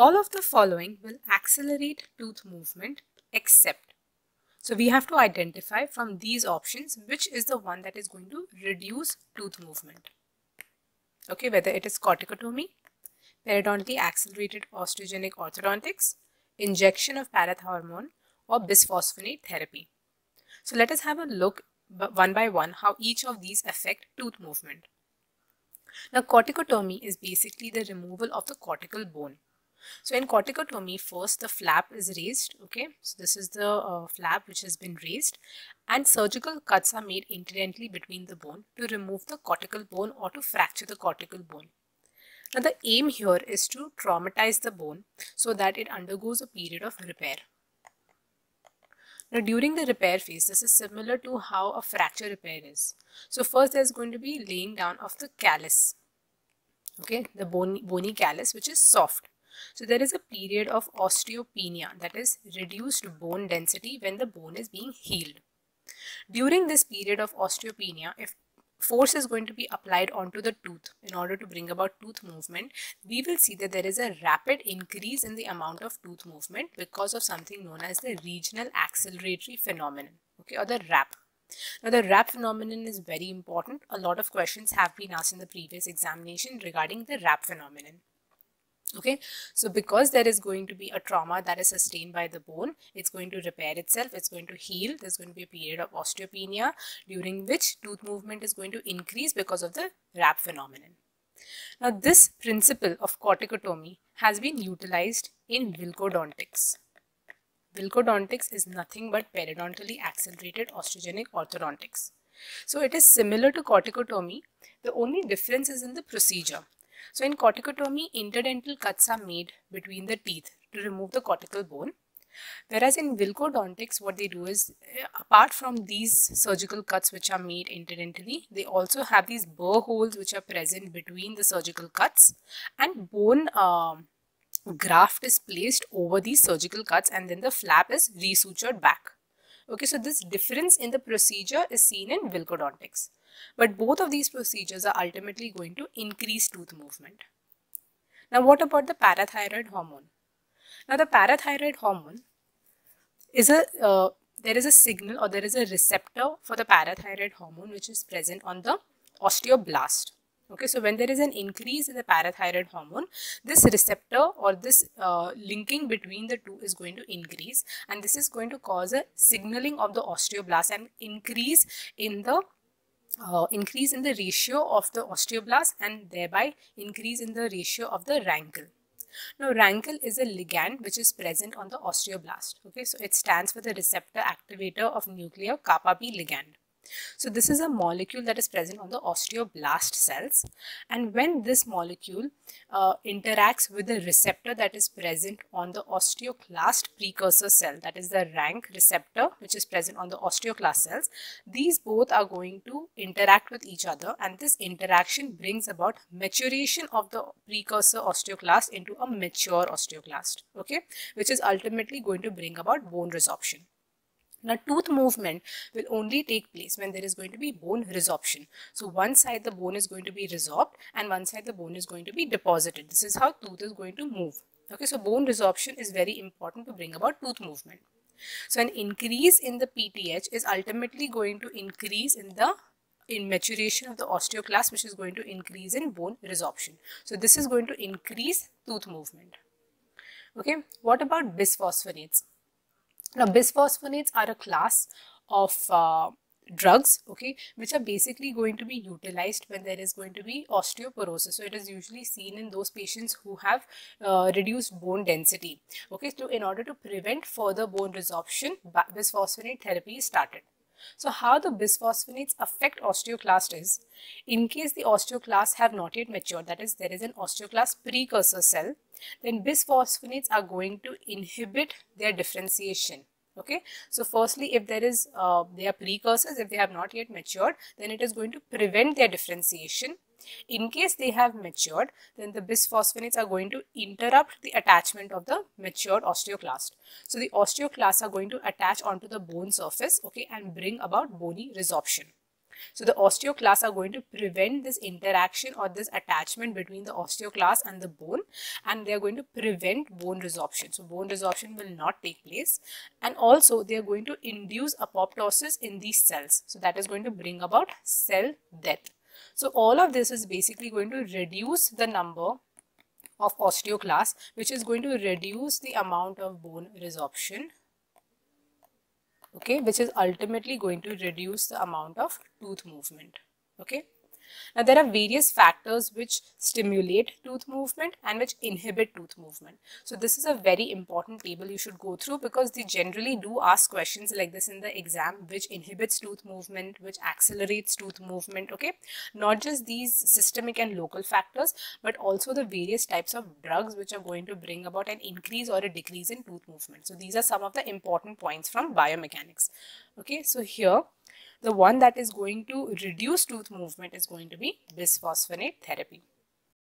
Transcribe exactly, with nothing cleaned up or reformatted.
All of the following will accelerate tooth movement except. So we have to identify from these options which is the one that is going to reduce tooth movement. Okay, whether it is corticotomy, periodontically accelerated osteogenic orthodontics, injection of parathormone, or bisphosphonate therapy. So let us have a look one by one how each of these affect tooth movement. Now corticotomy is basically the removal of the cortical bone. So in corticotomy, first the flap is raised, okay, so this is the uh, flap which has been raised, and surgical cuts are made incidentally between the bone to remove the cortical bone or to fracture the cortical bone. Now the aim here is to traumatize the bone so that it undergoes a period of repair. Now during the repair phase, this is similar to how a fracture repair is. So first there is going to be laying down of the callus, okay, the bony, bony callus which is soft. So there is a period of osteopenia, that is reduced bone density when the bone is being healed. During this period of osteopenia, if force is going to be applied onto the tooth in order to bring about tooth movement, we will see that there is a rapid increase in the amount of tooth movement because of something known as the regional acceleratory phenomenon, okay, or the R A P. Now the R A P phenomenon is very important. A lot of questions have been asked in the previous examination regarding the R A P phenomenon. Okay, so because there is going to be a trauma that is sustained by the bone, it's going to repair itself, it's going to heal, there's going to be a period of osteopenia during which tooth movement is going to increase because of the R A P phenomenon. Now this principle of corticotomy has been utilized in Wilckodontics. Wilckodontics is nothing but periodontally accelerated osteogenic orthodontics. So it is similar to corticotomy, the only difference is in the procedure. So in corticotomy, interdental cuts are made between the teeth to remove the cortical bone, whereas in Wilckodontics, what they do is, apart from these surgical cuts which are made interdentally, they also have these burr holes which are present between the surgical cuts, and bone uh, graft is placed over these surgical cuts and then the flap is resutured back. Okay, so this difference in the procedure is seen in Wilckodontics. But both of these procedures are ultimately going to increase tooth movement. Now what about the parathyroid hormone? Now the parathyroid hormone is a, uh, there is a signal or there is a receptor for the parathyroid hormone which is present on the osteoblast. Okay, so when there is an increase in the parathyroid hormone, this receptor or this uh, linking between the two is going to increase, and this is going to cause a signaling of the osteoblast and increase in the Uh, increase in the ratio of the osteoblast and thereby increase in the ratio of the R A N K L. Now R A N K L is a ligand which is present on the osteoblast. Okay, so it stands for the receptor activator of nuclear kappa B ligand. So this is a molecule that is present on the osteoblast cells, and when this molecule uh, interacts with the receptor that is present on the osteoclast precursor cell, that is the R A N K receptor which is present on the osteoclast cells, these both are going to interact with each other, and this interaction brings about maturation of the precursor osteoclast into a mature osteoclast, okay, which is ultimately going to bring about bone resorption. Now tooth movement will only take place when there is going to be bone resorption. So one side the bone is going to be resorbed and one side the bone is going to be deposited. This is how tooth is going to move. Okay, so bone resorption is very important to bring about tooth movement. So an increase in the P T H is ultimately going to increase in the in maturation of the osteoclast, which is going to increase in bone resorption. So this is going to increase tooth movement. Okay, what about bisphosphonates? Now, bisphosphonates are a class of uh, drugs, okay, which are basically going to be utilized when there is going to be osteoporosis. So it is usually seen in those patients who have uh, reduced bone density. Okay, so in order to prevent further bone resorption, bisphosphonate therapy is started. So how the bisphosphonates affect osteoclast is, in case the osteoclasts have not yet matured, that is there is an osteoclast precursor cell, then bisphosphonates are going to inhibit their differentiation. Okay, so firstly, if there is uh, they are precursors, if they have not yet matured, then it is going to prevent their differentiation. In case they have matured, then the bisphosphonates are going to interrupt the attachment of the matured osteoclast. So the osteoclasts are going to attach onto the bone surface, okay, and bring about bony resorption. So the osteoclasts are going to prevent this interaction or this attachment between the osteoclast and the bone, and they are going to prevent bone resorption. So bone resorption will not take place, and also they are going to induce apoptosis in these cells. So that is going to bring about cell death. So all of this is basically going to reduce the number of osteoclasts, which is going to reduce the amount of bone resorption, okay, which is ultimately going to reduce the amount of tooth movement, okay. Now, there are various factors which stimulate tooth movement and which inhibit tooth movement. So this is a very important table you should go through, because they generally do ask questions like this in the exam, which inhibits tooth movement, which accelerates tooth movement, okay. Not just these systemic and local factors, but also the various types of drugs which are going to bring about an increase or a decrease in tooth movement. So these are some of the important points from biomechanics, okay. So here, the one that is going to reduce tooth movement is going to be bisphosphonate therapy.